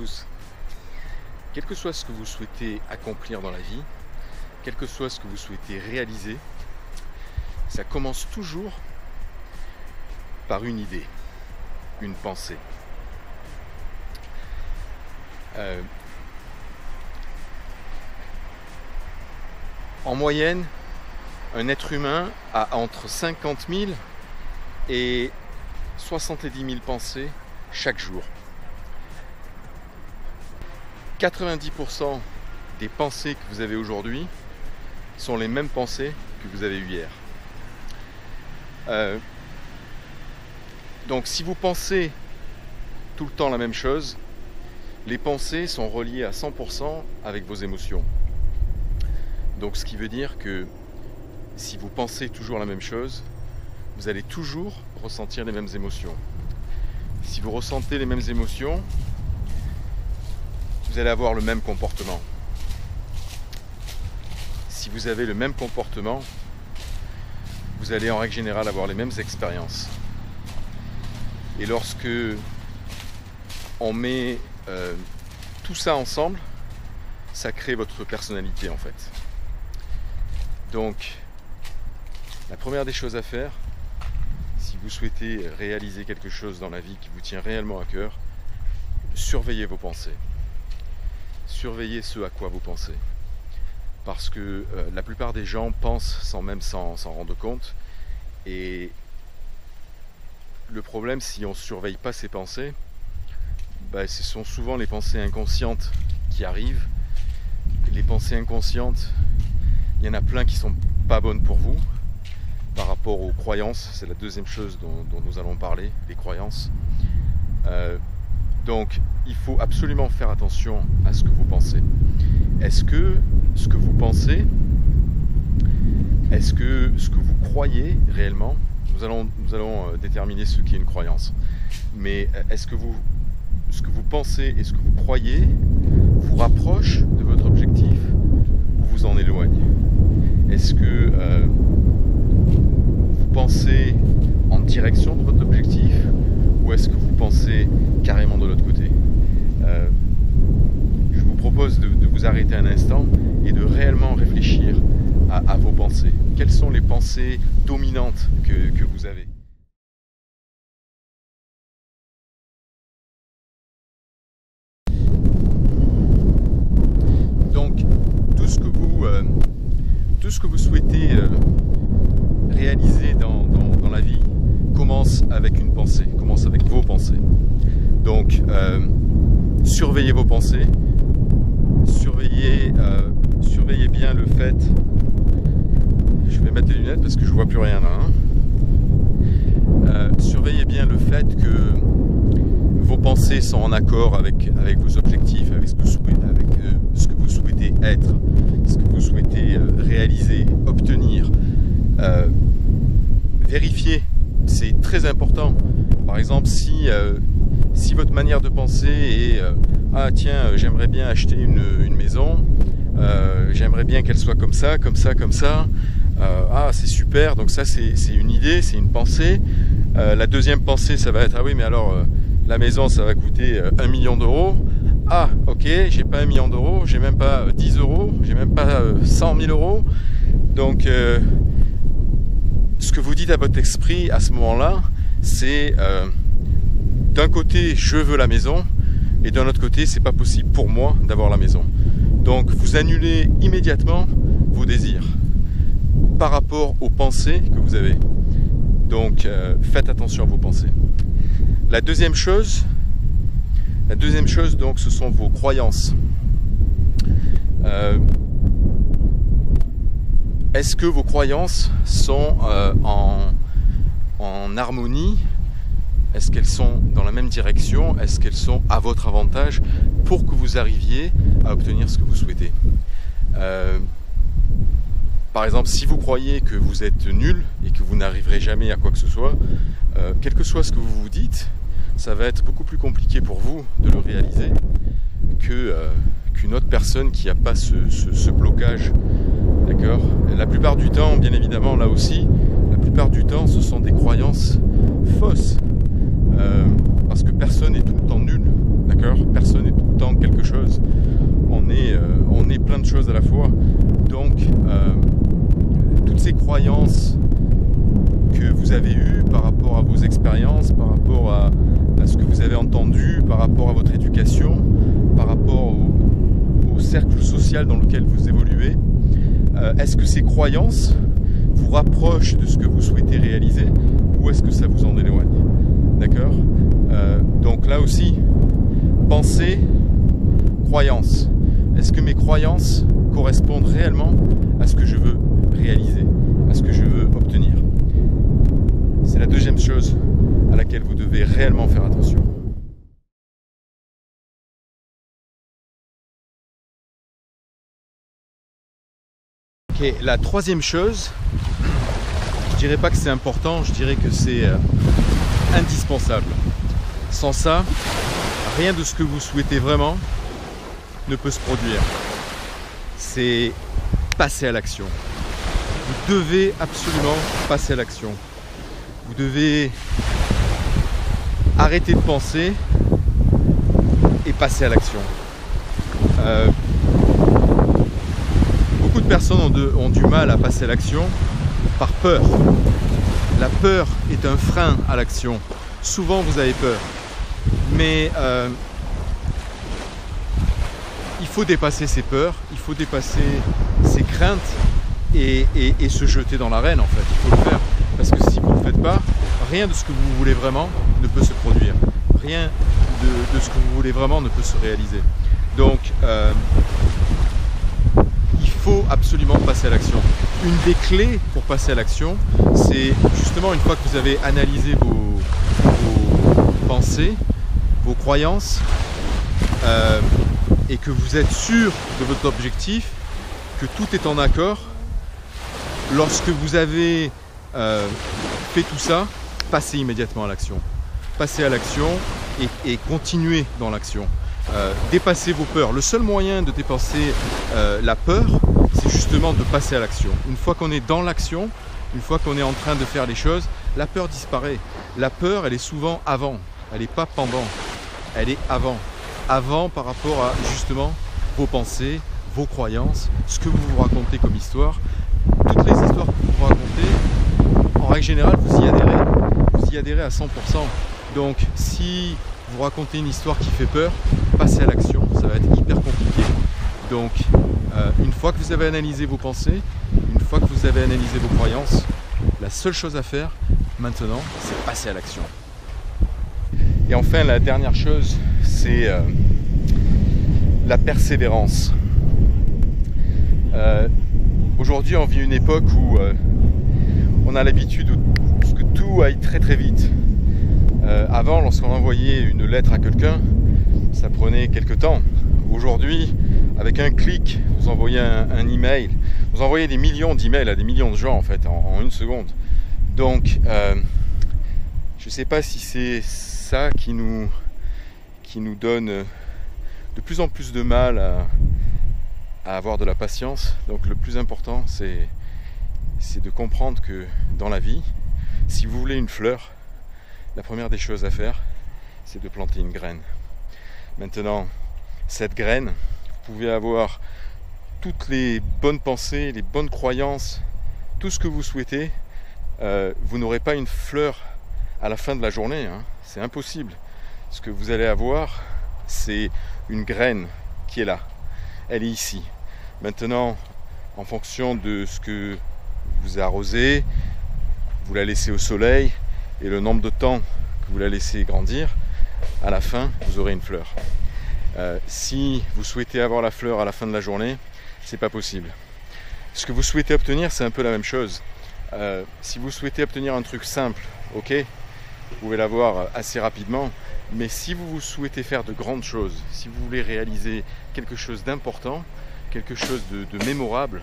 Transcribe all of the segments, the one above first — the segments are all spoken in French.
tous. Quel que soit ce que vous souhaitez accomplir dans la vie, quel que soit ce que vous souhaitez réaliser, ça commence toujours par une idée, une pensée. En moyenne, un être humain a entre 50 000 et 70 000 pensées chaque jour. 90% des pensées que vous avez aujourd'hui sont les mêmes pensées que vous avez eues hier. Donc si vous pensez tout le temps la même chose, les pensées sont reliées à 100% avec vos émotions. Donc ce qui veut dire que si vous pensez toujours la même chose, vous allez toujours ressentir les mêmes émotions. Si vous ressentez les mêmes émotions, vous allez avoir le même comportement. Si vous avez le même comportement, vous allez en règle générale avoir les mêmes expériences. Et lorsque on met tout ça ensemble, ça crée votre personnalité en fait. Donc, la première des choses à faire, si vous souhaitez réaliser quelque chose dans la vie qui vous tient réellement à cœur, surveillez vos pensées. Surveillez ce à quoi vous pensez. Parce que la plupart des gens pensent sans même s'en rendre compte. Et le problème, si on ne surveille pas ses pensées, ce sont souvent les pensées inconscientes qui arrivent. Les pensées inconscientes, il y en a plein qui ne sont pas bonnes pour vous. Par rapport aux croyances, c'est la deuxième chose dont nous allons parler, les croyances. Donc, il faut absolument faire attention à ce que vous pensez. Est-ce que ce que vous pensez, est-ce que ce que vous croyez réellement, nous allons déterminer ce qu'est une croyance. Mais est-ce que ce que vous pensez et ce que vous croyez vous rapproche de votre objectif ou vous en éloigne? Est-ce que vous pensez en direction de votre objectif ou est-ce que vous pensez carrément de l'autre côté? Je vous propose de vous arrêter un instant et de réellement réfléchir à vos pensées. Quelles sont les pensées dominantes que vous avez? Donc, tout ce que vous souhaitez réaliser dans la vie commence avec une pensée, commence avec vos pensées. Donc, surveillez vos pensées, surveillez bien le fait. Je vais mettre les lunettes parce que je vois plus rien là. Surveillez bien le fait que vos pensées sont en accord avec vos objectifs, avec ce que vous souhaitez être, ce que vous souhaitez réaliser, obtenir. Vérifiez, c'est très important. Par exemple, si votre manière de penser est ah tiens, j'aimerais bien acheter une maison, j'aimerais bien qu'elle soit comme ça, comme ça, comme ça, ah c'est super, donc ça c'est une idée, c'est une pensée. La deuxième pensée ça va être ah oui mais alors la maison ça va coûter 1 million d'euros, ah ok, j'ai pas 1 million d'euros, j'ai même pas 10 euros, j'ai même pas 100 000 euros. Donc ce que vous dites à votre esprit à ce moment là c'est d'un côté je veux la maison et d'un autre côté c'est pas possible pour moi d'avoir la maison. Donc vous annulez immédiatement vos désirs par rapport aux pensées que vous avez. Donc faites attention à vos pensées. La deuxième chose donc ce sont vos croyances. Est-ce que vos croyances sont en harmonie? Est-ce qu'elles sont dans la même direction? Est-ce qu'elles sont à votre avantage pour que vous arriviez à obtenir ce que vous souhaitez? Par exemple, si vous croyez que vous êtes nul et que vous n'arriverez jamais à quoi que ce soit, quel que soit ce que vous vous dites, ça va être beaucoup plus compliqué pour vous de le réaliser qu'une autre personne qui n'a pas ce blocage. D'accord? La plupart du temps, bien évidemment, là aussi, la plupart du temps, ce sont des croyances fausses. Parce que personne n'est tout le temps nul, tracker, personne n'est tout le temps quelque chose, on est plein de choses à la fois. Donc toutes ces croyances que vous avez eues par rapport à vos expériences, par rapport à ce que vous avez entendu, par rapport à votre éducation, par rapport au cercle social dans lequel vous évoluez, est-ce que ces croyances vous rapprochent de ce que vous souhaitez réaliser ou est-ce que ça vous en éloigne? D'accord? Donc là aussi, pensée, croyance. Est-ce que mes croyances correspondent réellement à ce que je veux réaliser, à ce que je veux obtenir? C'est la deuxième chose à laquelle vous devez réellement faire attention. Et la troisième chose, je dirais pas que c'est important, je dirais que c'est indispensable. Sans ça, rien de ce que vous souhaitez vraiment ne peut se produire. C'est passer à l'action. Vous devez absolument passer à l'action. Vous devez arrêter de penser et passer à l'action. Beaucoup de personnes ont du mal à passer à l'action par peur. La peur est un frein à l'action. Souvent vous avez peur, mais il faut dépasser ces peurs, il faut dépasser ces craintes et se jeter dans l'arène en fait. Il faut le faire parce que si vous ne le faites pas, rien de ce que vous voulez vraiment ne peut se produire. Rien de ce que vous voulez vraiment ne peut se réaliser. Donc il faut absolument passer à l'action. Une des clés pour passer à l'action, c'est justement une fois que vous avez analysé vos pensées, vos croyances et que vous êtes sûr de votre objectif, que tout est en accord. Lorsque vous avez fait tout ça, passez immédiatement à l'action. Passez à l'action et continuez dans l'action. Dépasser vos peurs. Le seul moyen de dépasser la peur, c'est justement de passer à l'action. Une fois qu'on est dans l'action, une fois qu'on est en train de faire les choses, la peur disparaît. La peur, elle est souvent avant, elle n'est pas pendant, elle est avant. Avant par rapport à justement vos pensées, vos croyances, ce que vous vous racontez comme histoire. Toutes les histoires que vous vous racontez, en règle générale, vous y adhérez à 100%. Donc si vous racontez une histoire qui fait peur, passez à l'action, ça va être hyper compliqué. Donc une fois que vous avez analysé vos pensées, une fois que vous avez analysé vos croyances, la seule chose à faire maintenant, c'est passer à l'action. Et enfin, la dernière chose, c'est la persévérance. Aujourd'hui, on vit une époque où on a l'habitude que tout aille très très vite. Avant, lorsqu'on envoyait une lettre à quelqu'un, ça prenait quelques temps. Aujourd'hui, avec un clic, vous envoyez un email, vous envoyez des millions d'emails à des millions de gens en fait en une seconde. Donc, je ne sais pas si c'est ça qui nous donne de plus en plus de mal à avoir de la patience. Donc, le plus important, c'est de comprendre que dans la vie, si vous voulez une fleur, la première des choses à faire, c'est de planter une graine. Maintenant, cette graine, vous pouvez avoir toutes les bonnes pensées, les bonnes croyances, tout ce que vous souhaitez. Vous n'aurez pas une fleur à la fin de la journée, hein. C'est impossible. Ce que vous allez avoir, c'est une graine qui est là. Elle est ici. Maintenant, en fonction de ce que vous arrosez, vous la laissez au soleil, et le nombre de temps que vous la laissez grandir, à la fin, vous aurez une fleur. Si vous souhaitez avoir la fleur à la fin de la journée, c'est pas possible. Ce que vous souhaitez obtenir, c'est un peu la même chose. Si vous souhaitez obtenir un truc simple, ok, vous pouvez l'avoir assez rapidement, mais si vous souhaitez faire de grandes choses, si vous voulez réaliser quelque chose d'important, quelque chose de mémorable,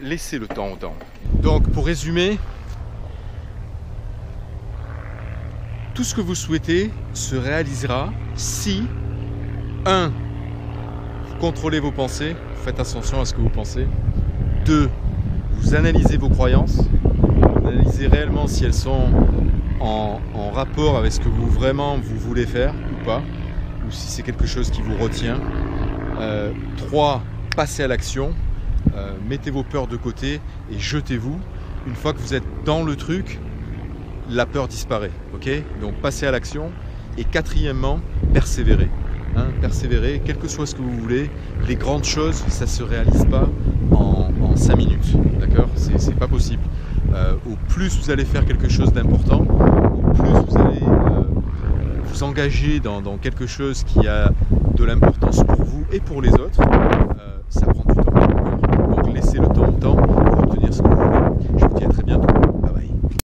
laissez le temps au temps. Donc, pour résumer, tout ce que vous souhaitez se réalisera si 1. Vous contrôlez vos pensées, faites attention à ce que vous pensez. 2. Vous analysez vos croyances, vous analysez réellement si elles sont en rapport avec ce que vous voulez faire ou pas. Ou ou si c'est quelque chose qui vous retient. 3, passez à l'action, mettez vos peurs de côté et jetez-vous. Une fois que vous êtes dans le truc, la peur disparaît. Okay, donc passez à l'action. Et quatrièmement, persévérez. Persévérer, quel que soit ce que vous voulez, les grandes choses, ça ne se réalise pas en 5 minutes, d'accord ? C'est pas possible. Au plus vous allez faire quelque chose d'important, au plus vous allez vous engager dans quelque chose qui a de l'importance pour vous et pour les autres, ça